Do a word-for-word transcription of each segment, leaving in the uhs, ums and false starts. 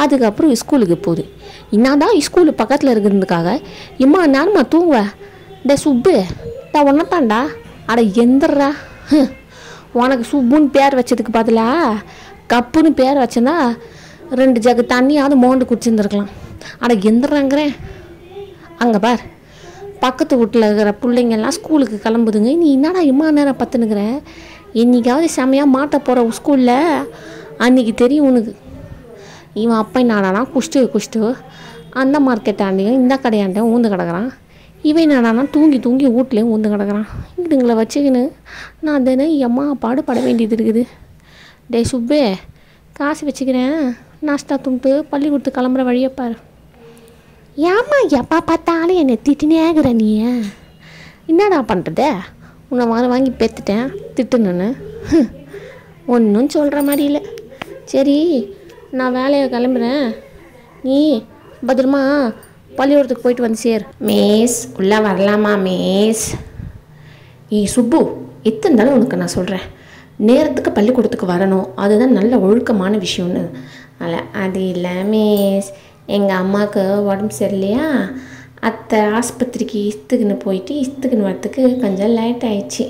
அதுக்கப்புறம் ஸ்கூலுக்கு போகுது. என்ன தான் ஸ்கூலு பக்கத்தில் இருக்கிறதுக்காக இம்மா நானும்மா தூங்குவேன். இந்த சுப்பு டா ஒன்றத்தாண்டா, அட எந்திரா, உனக்கு சுப்புன்னு பேர் வச்சதுக்கு பார்த்தலா கப்புன்னு பேர் வச்சேன்னா ரெண்டு ஜக்கு தண்ணியாவது மோண்டு குடிச்சிருந்துருக்கலாம். அட எந்திராங்கிறேன். அங்கே பார், பக்கத்து வீட்டில் இருக்கிற பிள்ளைங்கள்லாம் ஸ்கூலுக்கு கிளம்புதுங்க. நீ என்னடா இம்மா நேரம் பத்துனுக்குற, என்றைக்காவது செமையாக மாட்ட போகிற ஸ்கூலில் அன்றைக்கி தெரியும் உனக்கு. இவன் அப்பா என்னடானா குஷ்டு குஷ்டு அந்த மார்க்கெட்டாண்டையும் இந்த கடையாண்டையும் ஊந்து கிடக்குறான். இவன் என்னடானா தூங்கி தூங்கி வீட்லேயும் ஊந்து கிடக்குறான். இதுங்களை வச்சுக்கின்னு நான் தானே எம்மா பாடு பட வேண்டியது இருக்குது. டே சுப்பே, காசு வச்சுக்கிறேன், நாஷ்டா துண்டு பள்ளி கொடுத்து கிளம்புற வழியை பாரு. ஏம்மா எப்பா பார்த்தாலும் என்னை திட்டினே ஆகிற நீ, என்னடா பண்ணுறது? உன்னை வாங்க வாங்கி பெற்றுட்டேன் திட்டுன்னு ஒன்றும் சொல்கிற மாதிரி இல்லை. சரி நான் வேலையை கிளம்புறேன், நீ பத்திரமா பள்ளிக்கூடத்துக்கு போயிட்டு வந்து சேர். மேஸ் உள்ளே வரலாமா மேஸ்? ஏ சுப்பு, எத்தனை உனக்கு நான் சொல்கிறேன், நேரத்துக்கு பள்ளிக்கூடத்துக்கு வரணும், அதுதான் நல்ல ஒழுக்கமான விஷயம்னு. அல்ல அது இல்லை மேஸ், எங்கள் அம்மாவுக்கு உடம்பு சரியில்லையா, அத்தை ஆஸ்பத்திரிக்கு இஸ்துக்குன்னு போயிட்டு இஸ்துக்குன்னு வரத்துக்கு கொஞ்சம் லேட் ஆயிடுச்சு.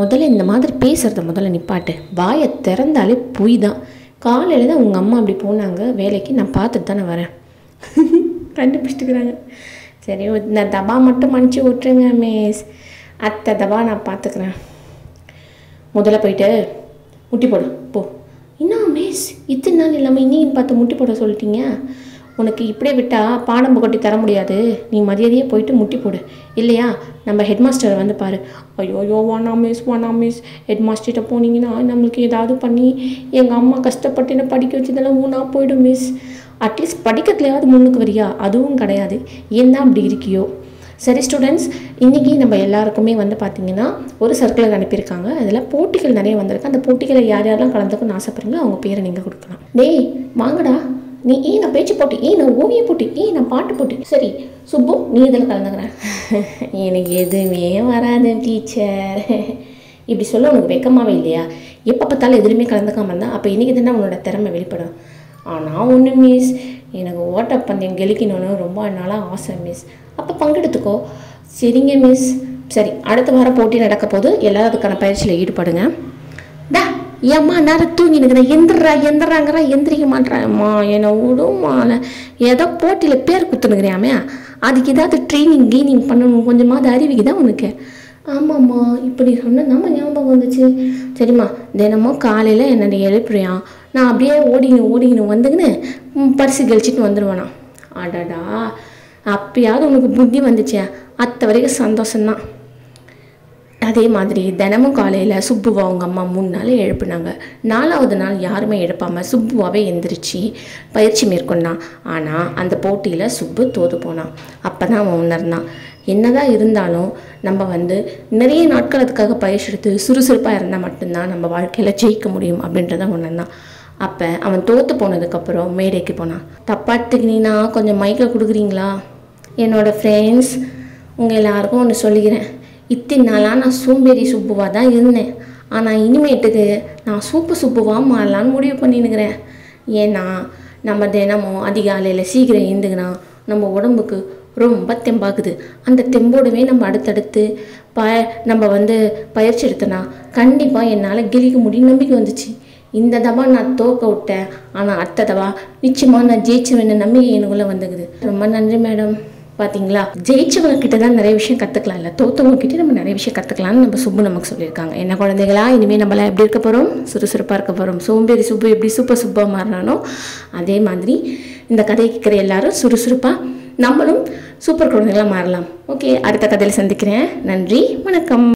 முதல்ல இந்த மாதிரி பேசுகிறத முதல்ல நிப்பாட்டு, வாயை திறந்தாலே பொய் தான். காலையில் தான் உங்கள் அம்மா அப்படி போனாங்க வேலைக்கு, நான் பார்த்துட்டு தானே வரேன். கண்டுபிடிச்சிட்டுக்கிறாங்க. சரி இந்த தபா மட்டும் மன்னிச்சு விட்டுருங்க மிஸ், அத்தை தபா நான் பார்த்துக்கிறேன். முதல்ல போயிட்டு முட்டி போடும் போ. என்ன மிஸ் இத்தனை நாள் இல்லாமல் இன்னும் பார்த்து முட்டி போட சொல்லிட்டீங்க? உனக்கு இப்படியே விட்டால் பாடம் புகட்டி தர முடியாது, நீ மரியாதையே போயிட்டு முட்டி போடு, இல்லையா நம்ம ஹெட் மாஸ்டரை வந்து பாரு. ஐயோ யோ வானா மிஸ் வானா மிஸ், ஹெட் மாஸ்டர்கிட்ட போனீங்கன்னா நம்மளுக்கு ஏதாவது பண்ணி எங்கள் அம்மா கஷ்டப்பட்டு என்ன படிக்க வச்சதெல்லாம் ஊனா போய்டும் மிஸ். அட்லீஸ்ட் படிக்கிறதுலையாவது முன்னுக்கு வரியா? அதுவும் கிடையாது, ஏன் தான் அப்படி இருக்கியோ? சரி ஸ்டூடெண்ட்ஸ், இன்றைக்கி நம்ம எல்லாருக்குமே வந்து பார்த்திங்கன்னா ஒரு சர்க்குலர் அனுப்பியிருக்காங்க, அதில் போட்டிகள் நிறைய வந்திருக்கு. அந்த போட்டிகளை யார் யாரெல்லாம் கலந்துக்கணும்னு ஆசைப்படுறீங்களோ அவங்க பேரை நீங்கள் கொடுக்கலாம். டேய் வாங்கடா, நீ ஏன் நான் பேச்சு போட்டி, ஏன் நான் ஓவிய போட்டி, ஏன் நான் பாட்டு போட்டி. சரி சுப்பு நீ இதில் கலந்துக்கிறேன். எனக்கு எதுவுமே வராது டீச்சர், இப்படி சொல்ல உனக்கு வெக்கமாகவே இல்லையா? எப்போ பார்த்தாலும் எதுவுமே கலந்துக்காமல் இருந்தால் அப்போ இன்றைக்கி தானே உன்னோட திறமை வெளிப்படும். ஆனால் ஒன்று மிஸ், எனக்கு ஓட்டப்பந்தயம் கெளிக்கணும்னு ரொம்ப நாளாக ஆசை மிஸ், அப்போ பங்கெடுத்துக்கோ. சரிங்க மிஸ். சரி அடுத்த வாரம் போட்டி நடக்க போது எல்லோரும் அதுக்கான பயிற்சியில் ஈடுபடுங்க. டா ஏம்மா நேரம் தூங்கினுக்கிறேன், எந்திரா எந்திராங்கிறா, எந்திரிக்க மாட்டேறாம்மா, என்னை விடும்மா. ஏதோ போட்டியில் பேர் குத்துனுக்குறியாமே, அதுக்கு ஏதாவது ட்ரைனிங் கெய்னிங் பண்ணணும், கொஞ்சமாவது அறிவிக்கு தான் உனக்கு. ஆமாம்மா இப்படி சொன்னால் நம்ம ஞாபகம் வந்துச்சு. சரிம்மா தினமும் காலையில் என்னை எழுப்புறியான், நான் அப்படியே ஓடிக்கணும் ஓடிக்கணும் வந்துக்குன்னு பரிசு கழிச்சிட்டு வந்துடுவேண்ணா. அடாடா அப்பயாவது உனக்கு புத்தி வந்துச்சே, அத்தை வரைக்கும் சந்தோஷம்தான். அதே மாதிரி தினமும் காலையில் சுப்புவா அவங்க அம்மா மூணு நாள் எழுப்புனாங்க. நாலாவது நாள் யாருமே எழுப்பாமல் சுப்புவாவே எந்திரிச்சு பயிற்சி மேற்கொண்டான். ஆனால் அந்த போட்டியில் சுப்பு தோது போனான். அப்போ தான் அவன் உணர்ந்தான், என்னதான் இருந்தாலும் நம்ம வந்து நிறைய நாட்கள் அதுக்காக பயிற்சி எடுத்து சுறுசுறுப்பாக இருந்தால் மட்டும்தான் நம்ம வாழ்க்கையில் ஜெயிக்க முடியும் அப்படின்றத உணர்ந்தான். அப்போ அவன் தோற்று போனதுக்கப்புறம் மேடைக்கு போனான். தப்பாத்துக்கினா கொஞ்சம் மைக்கை கொடுக்குறீங்களா? என்னோடய ஃப்ரெண்ட்ஸ் உங்கள் எல்லாருக்கும் ஒன்று சொல்லிக்கிறேன், இத்தனை நாளாக நான் சோம்பேறி சுப்புவாக தான் இருந்தேன், ஆனால் இனிமேட்டுக்கு நான் சூப்பு சுப்புவாக மாறலான்னு முடிவு பண்ணினுக்கிறேன். ஏன்னா நம்ம தினமும் அதிகாலையில் சீக்கிரம் எழுந்துக்கினா நம்ம உடம்புக்கு ரொம்ப தெம்பாக்குது. அந்த தெம்போடவே நம்ம அடுத்தடுத்து ப நம்ம வந்து பயிற்சி எடுத்தோன்னா கண்டிப்பாக என்னால் கெளிக்க முடியும் நம்பிக்கை வந்துச்சு. இந்த தபா நான் தோக்க விட்டேன், ஆனால் அடுத்த தபா நிச்சயமாக நான் ஜெயிச்சுவேன்னு நம்பிக்கை எனக்குள்ளே வந்துக்குது. ரொம்ப நன்றி மேடம். பார்த்தீங்களா, ஜெயிச்சவங்கக்கிட்ட தான் நிறைய விஷயம் கற்றுக்கலாம், இல்லை தோற்றவங்கக்கிட்டே நம்ம நிறைய விஷயம் கற்றுக்கலாம்னு நம்ம சுப்பு நமக்கு சொல்லியிருக்காங்க. என்ன குழந்தைகளா, இனிமேல் நம்மளாம் எப்படி இருக்க போகிறோம்? சுறுசுறுப்பாக இருக்க போகிறோம். சோம்பேறி சுப்பு எப்படி சூப்பர் சுப்பாக மாறினானோ அதே மாதிரி இந்த கதையை கேட்குற எல்லாரும் சுறுசுறுப்பாக நம்மளும் சூப்பர் குழந்தைகளாக மாறலாம். ஓகே, அடுத்த கதையில் சந்திக்கிறேன். நன்றி, வணக்கம்.